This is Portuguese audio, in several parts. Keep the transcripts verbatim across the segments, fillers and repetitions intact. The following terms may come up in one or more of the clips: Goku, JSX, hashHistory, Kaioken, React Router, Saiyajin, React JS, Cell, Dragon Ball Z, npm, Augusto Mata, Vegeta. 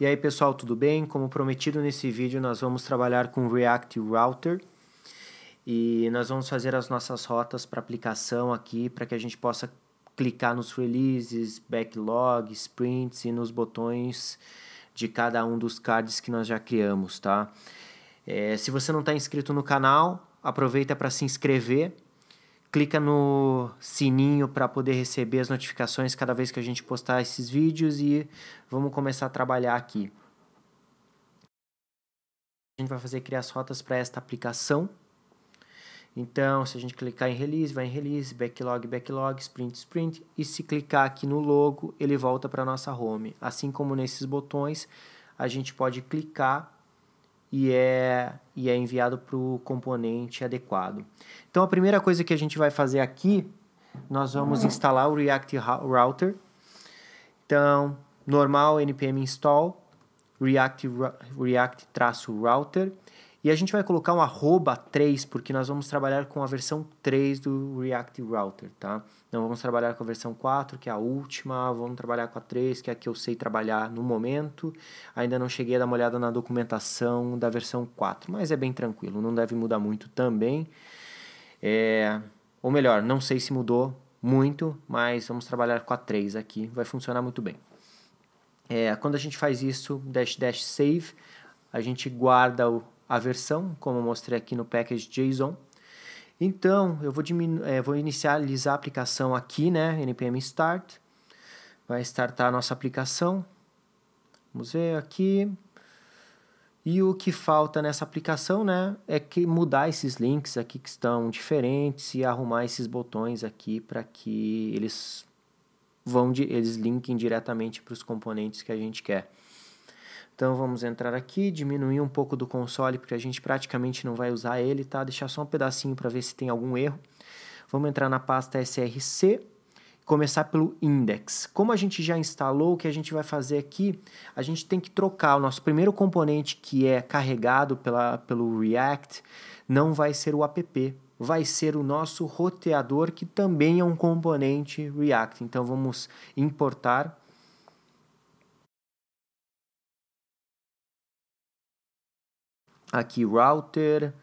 E aí pessoal, tudo bem? Como prometido nesse vídeo, nós vamos trabalhar com React Router e nós vamos fazer as nossas rotas para aplicação aqui, para que a gente possa clicar nos releases, backlog, sprints e nos botões de cada um dos cards que nós já criamos, tá? É, se você não está inscrito no canal, aproveita para se inscrever, clica no sininho para poder receber as notificações cada vez que a gente postar esses vídeos e vamos começar a trabalhar aqui. A gente vai fazer criar as rotas para esta aplicação. Então, se a gente clicar em release, vai em release, backlog, backlog, sprint, sprint. E se clicar aqui no logo, ele volta para a nossa home. Assim como nesses botões, a gente pode clicar e é, e é enviado para o componente adequado. Então, a primeira coisa que a gente vai fazer aqui, nós vamos instalar o React Router. Então, normal, npm install, react, react-router. E a gente vai colocar um arroba três, porque nós vamos trabalhar com a versão três do React Router, tá? Não vamos trabalhar com a versão quatro, que é a última, vamos trabalhar com a três, que é a que eu sei trabalhar no momento. Ainda não cheguei a dar uma olhada na documentação da versão quatro, mas é bem tranquilo, não deve mudar muito também. É... Ou melhor, não sei se mudou muito, mas vamos trabalhar com a três aqui, vai funcionar muito bem. É... Quando a gente faz isso, dash dash save, a gente guarda o... a versão, como eu mostrei aqui no package.json. Então, eu vou, é, vou inicializar a aplicação aqui, né? Npm start. Vai startar a nossa aplicação. Vamos ver aqui. E o que falta nessa aplicação, né? É que mudar esses links aqui que estão diferentes e arrumar esses botões aqui para que eles, vão de, eles linkem diretamente para os componentes que a gente quer. Então vamos entrar aqui, diminuir um pouco do console, porque a gente praticamente não vai usar ele, tá? Deixar só um pedacinho para ver se tem algum erro. Vamos entrar na pasta src, começar pelo index. Como a gente já instalou, o que a gente vai fazer aqui, a gente tem que trocar o nosso primeiro componente que é carregado pela, pelo React, não vai ser o app, vai ser o nosso roteador, que também é um componente React. Então vamos importar. Aqui router,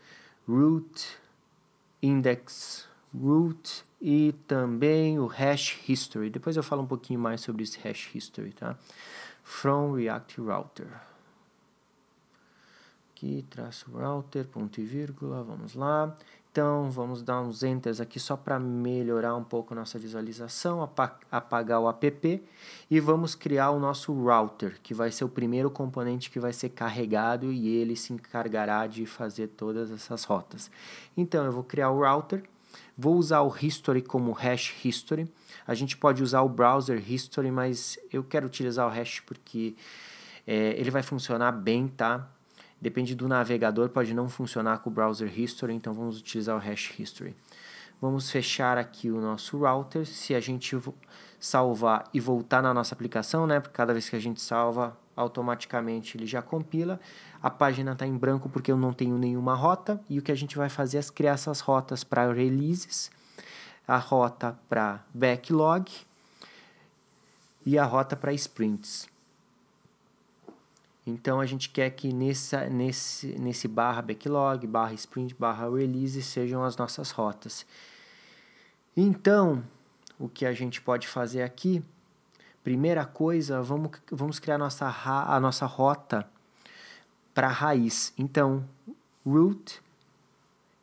root, index root e também o hash history. Depois eu falo um pouquinho mais sobre esse hash history, tá? From React Router. Aqui, traço router, ponto e vírgula, vamos lá. Então, vamos dar uns enters aqui só para melhorar um pouco nossa visualização, apagar o app e vamos criar o nosso router, que vai ser o primeiro componente que vai ser carregado e ele se encargará de fazer todas essas rotas. Então, eu vou criar o router, vou usar o history como hash history. A gente pode usar o browser history, mas eu quero utilizar o hash porque é, ele vai funcionar bem, tá? Depende do navegador, pode não funcionar com o browser history, então vamos utilizar o hash history. Vamos fechar aqui o nosso router. Se a gente salvar e voltar na nossa aplicação, né? Porque cada vez que a gente salva, automaticamente ele já compila. A página está em branco porque eu não tenho nenhuma rota. E o que a gente vai fazer é criar essas rotas para releases, a rota para backlog e a rota para sprints. Então, a gente quer que nessa, nesse, nesse barra backlog, barra sprint, barra release sejam as nossas rotas. Então, o que a gente pode fazer aqui? Primeira coisa, vamos, vamos criar nossa, a nossa rota para raiz. Então, root,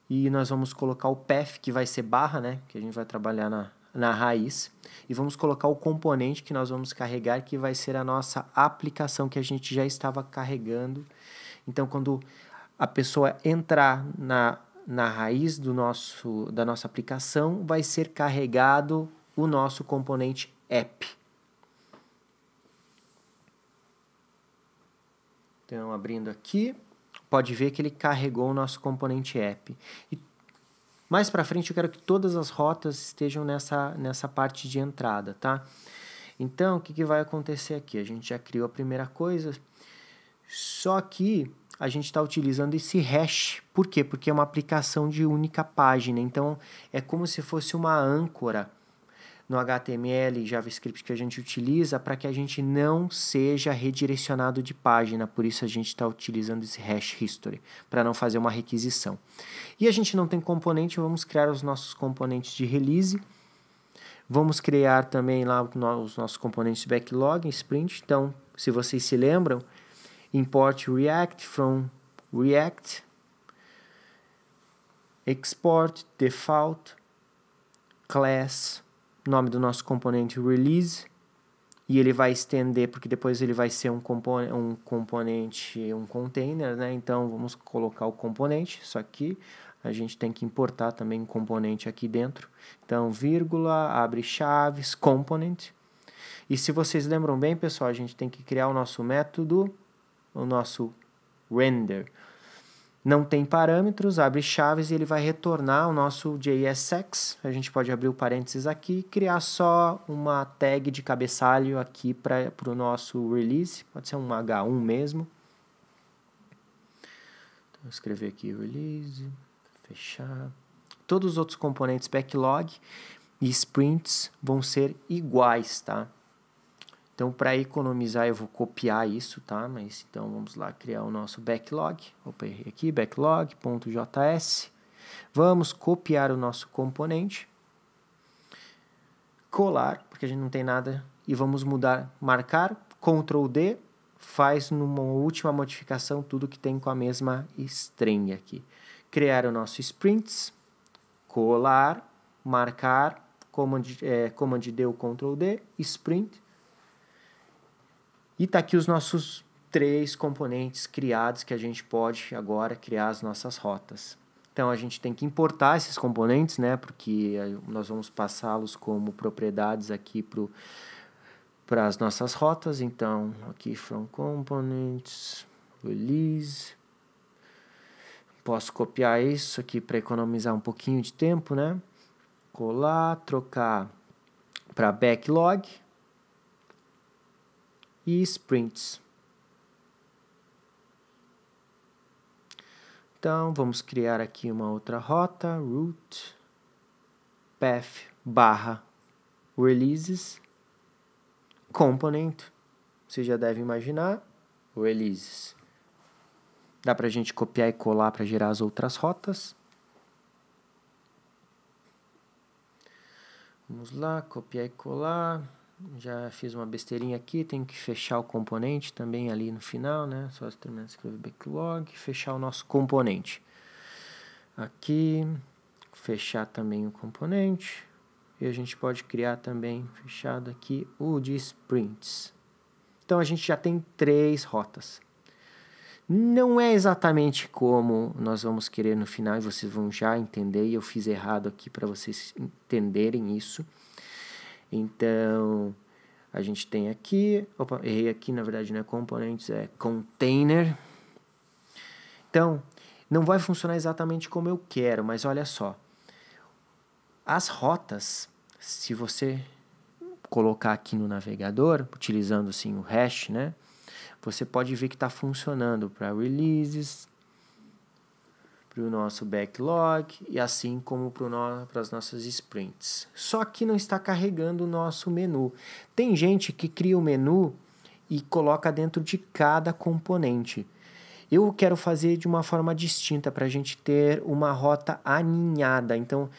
e nós vamos colocar o path, que vai ser barra, né? Que a gente vai trabalhar na, na raiz. E vamos colocar o componente que nós vamos carregar, que vai ser a nossa aplicação que a gente já estava carregando. Então, quando a pessoa entrar na, na raiz do nosso, da nossa aplicação, vai ser carregado o nosso componente app. Então, abrindo aqui, pode ver que ele carregou o nosso componente app. E mais para frente eu quero que todas as rotas estejam nessa, nessa parte de entrada, tá? Então, o que, que vai acontecer aqui? A gente já criou a primeira coisa, só que a gente está utilizando esse hash. Por quê? Porque é uma aplicação de única página, então é como se fosse uma âncora no H T M L e JavaScript que a gente utiliza para que a gente não seja redirecionado de página, por isso a gente está utilizando esse hash history, para não fazer uma requisição. E a gente não tem componente, vamos criar os nossos componentes de release, vamos criar também lá os nossos componentes backlog, sprint. Então, se vocês se lembram, import React from React, export default, class, nome do nosso componente release, e ele vai estender, porque depois ele vai ser um, compon um componente, um container, né? Então vamos colocar o componente, só que a gente tem que importar também um componente aqui dentro. Então, vírgula, abre chaves, component. E se vocês lembram bem, pessoal, a gente tem que criar o nosso método, o nosso render. Não tem parâmetros, abre chaves e ele vai retornar o nosso J S X. A gente pode abrir o parênteses aqui e criar só uma tag de cabeçalho aqui para o nosso release. Pode ser um H um mesmo. Então, vou escrever aqui release, fechar. Todos os outros componentes backlog e sprints vão ser iguais, tá? Então, para economizar, eu vou copiar isso, tá? Mas, então, vamos lá criar o nosso backlog. Opa, errei aqui, backlog.js. Vamos copiar o nosso componente. Colar, porque a gente não tem nada. E vamos mudar, marcar, Ctrl D. Faz numa última modificação tudo que tem com a mesma string aqui. Criar o nosso sprints. Colar, marcar, Command, é, command D ou Ctrl D, sprint. E tá aqui os nossos três componentes criados que a gente pode agora criar as nossas rotas. Então a gente tem que importar esses componentes, né? Porque nós vamos passá-los como propriedades aqui para as nossas rotas. Então aqui from components, release. Posso copiar isso aqui para economizar um pouquinho de tempo, né? Colar, trocar para backlog. E sprints. Então vamos criar aqui uma outra rota, root path barra releases component. Você já deve imaginar releases. Dá para a gente copiar e colar para gerar as outras rotas. Vamos lá, copiar e colar. Já fiz uma besteirinha aqui, tem que fechar o componente também ali no final, né? Só terminar de escrever backlog, fechar o nosso componente. Aqui, fechar também o componente. E a gente pode criar também, fechado aqui, o de sprints. Então a gente já tem três rotas. Não é exatamente como nós vamos querer no final, e vocês vão já entender, e eu fiz errado aqui para vocês entenderem isso. Então, a gente tem aqui, opa, errei aqui, na verdade não é componentes, é container. Então, não vai funcionar exatamente como eu quero, mas olha só. As rotas, se você colocar aqui no navegador, utilizando assim o hash, né? Você pode ver que está funcionando para releases, para o nosso backlog e assim como para as nossas sprints. Só que não está carregando o nosso menu. Tem gente que cria o menu e coloca dentro de cada componente. Eu quero fazer de uma forma distinta para a gente ter uma rota aninhada. Então,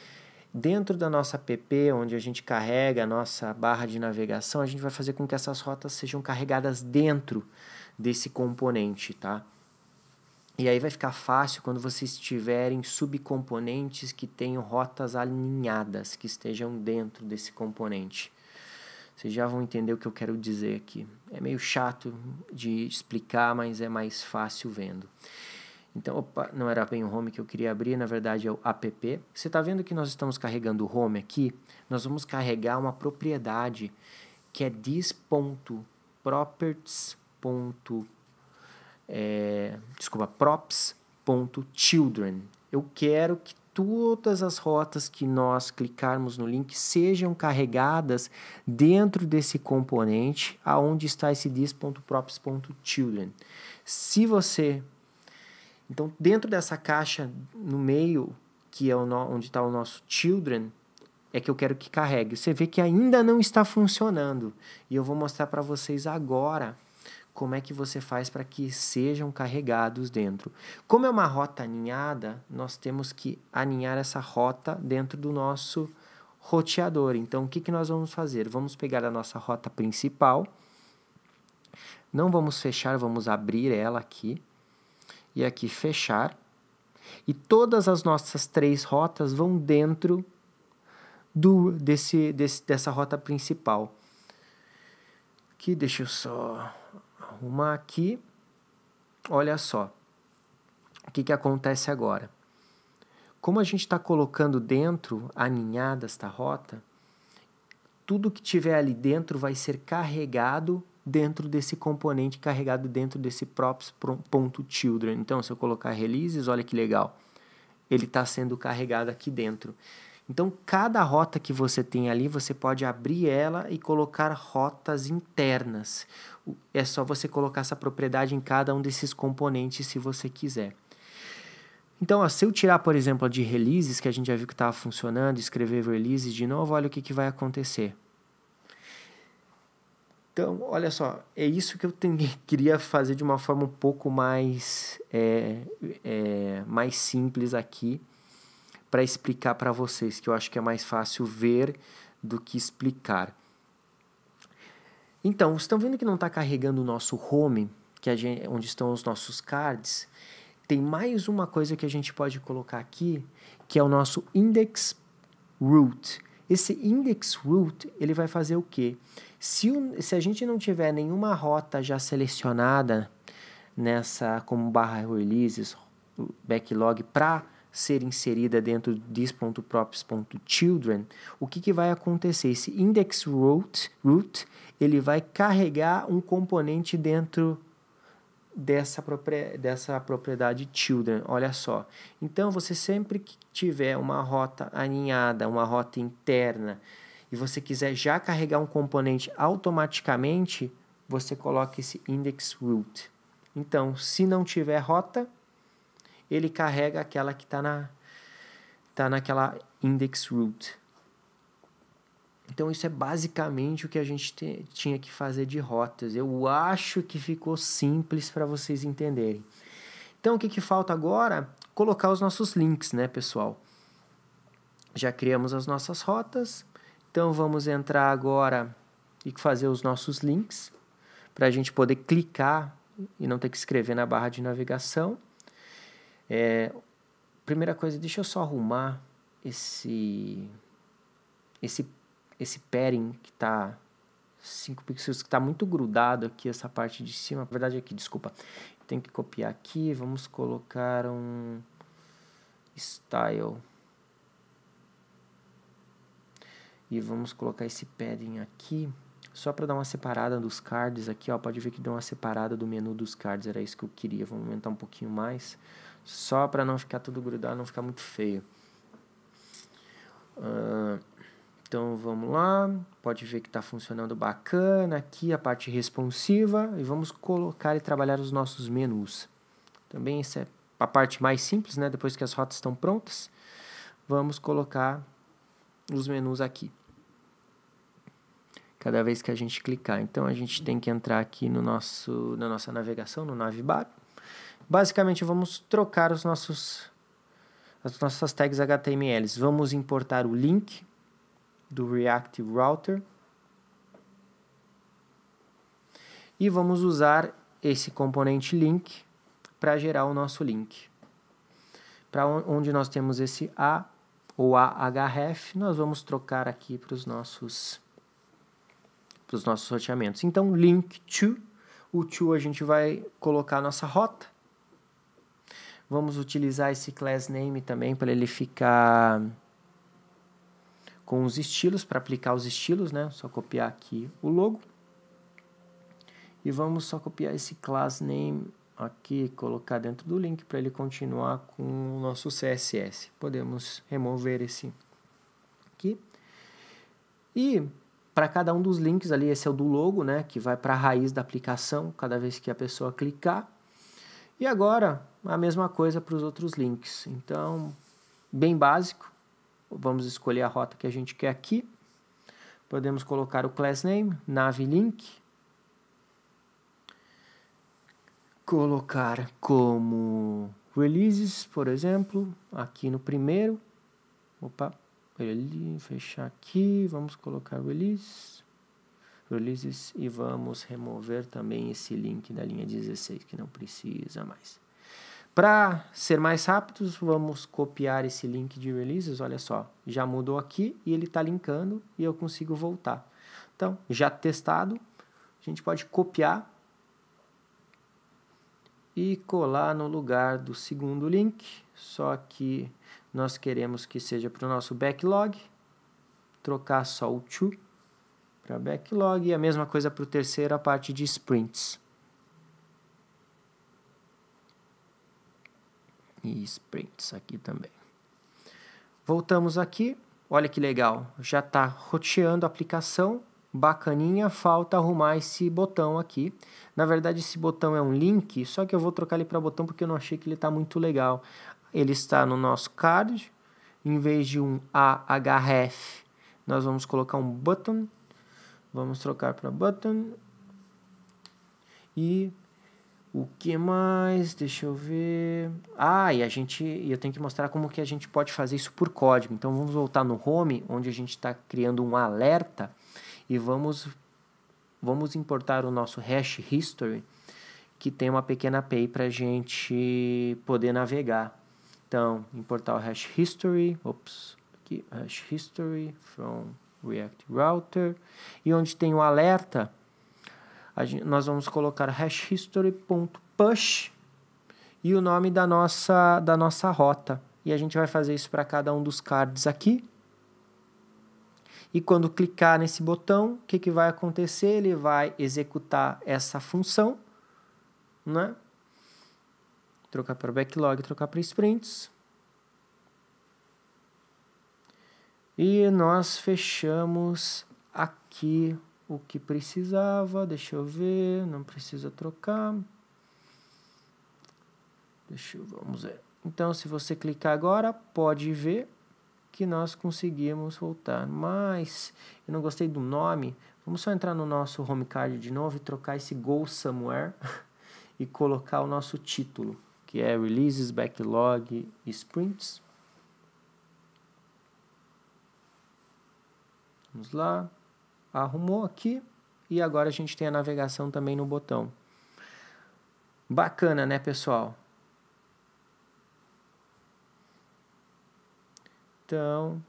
dentro da nossa app, onde a gente carrega a nossa barra de navegação, a gente vai fazer com que essas rotas sejam carregadas dentro desse componente, tá? E aí vai ficar fácil quando vocês tiverem subcomponentes que tenham rotas alinhadas, que estejam dentro desse componente. Vocês já vão entender o que eu quero dizer aqui. É meio chato de explicar, mas é mais fácil vendo. Então, opa, não era bem o home que eu queria abrir, na verdade é o app. Você está vendo que nós estamos carregando o home aqui? Nós vamos carregar uma propriedade que é this.properties. É, desculpa, props.children. Eu quero que todas as rotas que nós clicarmos no link sejam carregadas dentro desse componente aonde está esse this.props.children. Se você... Então, dentro dessa caixa no meio, que é o no... onde está o nosso children, é que eu quero que carregue. Você vê que ainda não está funcionando. E eu vou mostrar para vocês agora como é que você faz para que sejam carregados dentro. Como é uma rota aninhada, nós temos que aninhar essa rota dentro do nosso roteador. Então, o que, que nós vamos fazer? Vamos pegar a nossa rota principal. Não vamos fechar, vamos abrir ela aqui. E aqui fechar. E todas as nossas três rotas vão dentro do, desse, desse, dessa rota principal. Aqui, deixa eu só arrumar aqui. Olha só. O que, que acontece agora? Como a gente está colocando dentro, aninhada esta rota, tudo que tiver ali dentro vai ser carregado dentro desse componente, carregado dentro desse props.children. Então, se eu colocar releases, olha que legal, ele está sendo carregado aqui dentro. Então, cada rota que você tem ali, você pode abrir ela e colocar rotas internas. É só você colocar essa propriedade em cada um desses componentes, se você quiser. Então, ó, se eu tirar, por exemplo, a de releases, que a gente já viu que estava funcionando, escrever releases de novo, olha o que, que vai acontecer. Então, olha só, é isso que eu tenho, queria fazer de uma forma um pouco mais, é, é, mais simples aqui, para explicar para vocês, que eu acho que é mais fácil ver do que explicar. Então, vocês estão vendo que não está carregando o nosso home, que a gente, onde estão os nossos cards? Tem mais uma coisa que a gente pode colocar aqui, que é o nosso index root. Esse index root, ele vai fazer o quê? Se, o, se a gente não tiver nenhuma rota já selecionada nessa, como barra releases, backlog, para ser inserida dentro this.props.children, o que, que vai acontecer? Esse index root, root, ele vai carregar um componente dentro dessa propriedade, dessa propriedade children, olha só. Então, você sempre que tiver uma rota aninhada, uma rota interna, e você quiser já carregar um componente automaticamente, você coloca esse index root. Então, se não tiver rota, ele carrega aquela que está na, tá naquela index root. Então, isso é basicamente o que a gente te, tinha que fazer de rotas. Eu acho que ficou simples para vocês entenderem. Então, o que, que falta agora? Colocar os nossos links, né, pessoal? Já criamos as nossas rotas. Então, vamos entrar agora e fazer os nossos links, para a gente poder clicar e não ter que escrever na barra de navegação. É, primeira coisa, deixa eu só arrumar esse... esse esse padding que está cinco pixels, que está muito grudado aqui, essa parte de cima, na verdade aqui, desculpa, tem que copiar aqui, vamos colocar um style e vamos colocar esse padding aqui, só para dar uma separada dos cards aqui, ó, pode ver que deu uma separada do menu dos cards, era isso que eu queria, vamos aumentar um pouquinho mais, só para não ficar tudo grudado, não ficar muito feio. Uh... Então, vamos lá, pode ver que está funcionando bacana aqui a parte responsiva e vamos colocar e trabalhar os nossos menus. Também essa é a parte mais simples, né? Depois que as rotas estão prontas, vamos colocar os menus aqui. Cada vez que a gente clicar, então a gente tem que entrar aqui no nosso, na nossa navegação, no navbar. Basicamente, vamos trocar os nossos, as nossas tags H T M L. Vamos importar o link do React Router e vamos usar esse componente link para gerar o nosso link. Para onde nós temos esse A ou A H F, nós vamos trocar aqui para os nossos para os nossos roteamentos. Então, link to, o to a gente vai colocar a nossa rota. Vamos utilizar esse class name também para ele ficar com os estilos, para aplicar os estilos, né? Só copiar aqui o logo. E vamos só copiar esse class name aqui, colocar dentro do link para ele continuar com o nosso C S S. Podemos remover esse aqui. E para cada um dos links ali, esse é o do logo, né? Que vai para a raiz da aplicação, cada vez que a pessoa clicar. E agora, a mesma coisa para os outros links. Então, bem básico. Vamos escolher a rota que a gente quer aqui. Podemos colocar o class name, nave link. Colocar como releases, por exemplo, aqui no primeiro. Opa, ele, fechar aqui, vamos colocar release, releases, e vamos remover também esse link da linha dezesseis que não precisa mais. Para ser mais rápidos, vamos copiar esse link de releases, olha só, já mudou aqui e ele está linkando e eu consigo voltar. Então, já testado, a gente pode copiar e colar no lugar do segundo link, só que nós queremos que seja para o nosso backlog, trocar só o to para backlog, e a mesma coisa para o terceiro, a parte de sprints. E sprints aqui também. Voltamos aqui, olha que legal, já está roteando a aplicação, bacaninha, falta arrumar esse botão aqui. Na verdade, esse botão é um link, só que eu vou trocar ele para botão porque eu não achei que ele está muito legal. Ele está no nosso card, em vez de um A H F, nós vamos colocar um button, vamos trocar para button. E o que mais? Deixa eu ver... Ah, e a gente, eu tenho que mostrar como que a gente pode fazer isso por código. Então vamos voltar no home, onde a gente está criando um alerta. E vamos, vamos importar o nosso hash history, que tem uma pequena A P I para a gente poder navegar. Então, importar o hash history, ops, aqui, hash history from React Router. E onde tem o alerta, a gente, nós vamos colocar hash history.push e o nome da nossa, da nossa rota. E a gente vai fazer isso para cada um dos cards aqui. E quando clicar nesse botão, o que, que vai acontecer? Ele vai executar essa função, né? Trocar para backlog, trocar para sprints. E nós fechamos aqui o que precisava. Deixa eu ver, não precisa trocar. Deixa eu, vamos ver. Então, se você clicar agora, pode ver que nós conseguimos voltar, mas eu não gostei do nome. Vamos só entrar no nosso home card de novo e trocar esse Go Somewhere e colocar o nosso título, que é Releases, Backlog, Sprints. Vamos lá, arrumou aqui e agora a gente tem a navegação também no botão. Bacana, né, pessoal? Então,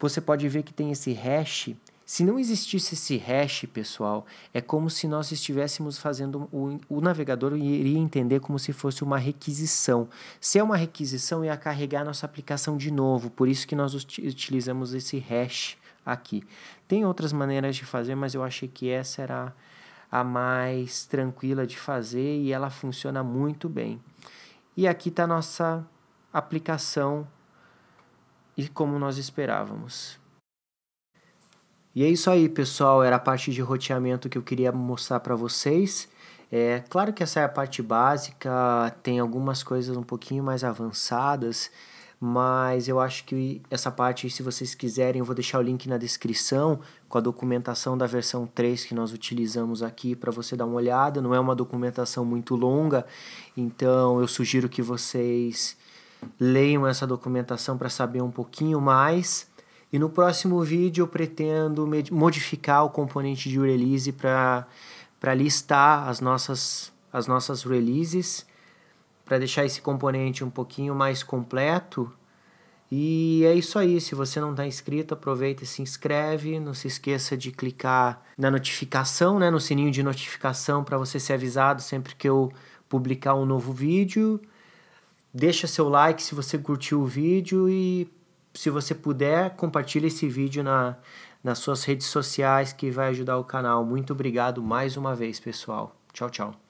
você pode ver que tem esse hash. Se não existisse esse hash, pessoal, é como se nós estivéssemos fazendo... O, o navegador iria entender como se fosse uma requisição. Se é uma requisição, ia carregar a nossa aplicação de novo. Por isso que nós utilizamos esse hash aqui. Tem outras maneiras de fazer, mas eu achei que essa era a mais tranquila de fazer e ela funciona muito bem. E aqui está a nossa aplicação e como nós esperávamos. E é isso aí, pessoal, era a parte de roteamento que eu queria mostrar para vocês. É claro que essa é a parte básica, tem algumas coisas um pouquinho mais avançadas, mas eu acho que essa parte, se vocês quiserem, eu vou deixar o link na descrição com a documentação da versão três que nós utilizamos aqui para você dar uma olhada. Não é uma documentação muito longa, então eu sugiro que vocês leiam essa documentação para saber um pouquinho mais. E no próximo vídeo eu pretendo modificar o componente de release para para listar as nossas, as nossas releases, para deixar esse componente um pouquinho mais completo. E é isso aí, se você não está inscrito, aproveita e se inscreve, não se esqueça de clicar na notificação, né, no sininho de notificação para você ser avisado sempre que eu publicar um novo vídeo. Deixa seu like se você curtiu o vídeo e, se você puder, compartilha esse vídeo na, nas suas redes sociais, que vai ajudar o canal. Muito obrigado mais uma vez, pessoal. Tchau, tchau.